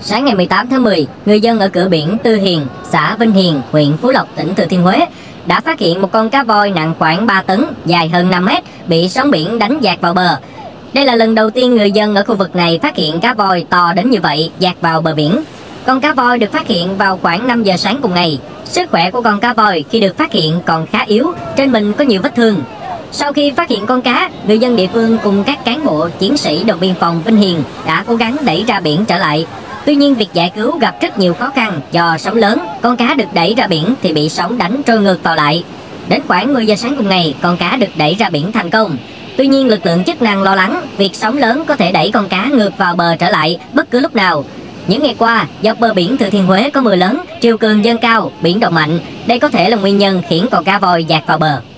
Sáng ngày 18 tháng 10, người dân ở cửa biển Tư Hiền, xã Vinh Hiền, huyện Phú Lộc, tỉnh Thừa Thiên Huế đã phát hiện một con cá voi nặng khoảng 3 tấn, dài hơn 5 mét, bị sóng biển đánh dạt vào bờ. Đây là lần đầu tiên người dân ở khu vực này phát hiện cá voi to đến như vậy dạt vào bờ biển. Con cá voi được phát hiện vào khoảng 5 giờ sáng cùng ngày. Sức khỏe của con cá voi khi được phát hiện còn khá yếu, trên mình có nhiều vết thương. Sau khi phát hiện con cá, người dân địa phương cùng các cán bộ, chiến sĩ đồn biên phòng Vinh Hiền đã cố gắng đẩy ra biển trở lại. Tuy nhiên, việc giải cứu gặp rất nhiều khó khăn do sóng lớn, con cá được đẩy ra biển thì bị sóng đánh trôi ngược vào lại. Đến khoảng 10 giờ sáng cùng ngày, con cá được đẩy ra biển thành công. Tuy nhiên, lực lượng chức năng lo lắng việc sóng lớn có thể đẩy con cá ngược vào bờ trở lại bất cứ lúc nào. Những ngày qua, dọc bờ biển Thừa Thiên Huế có mưa lớn, triều cường dâng cao, biển động mạnh. Đây có thể là nguyên nhân khiến con cá voi dạt vào bờ.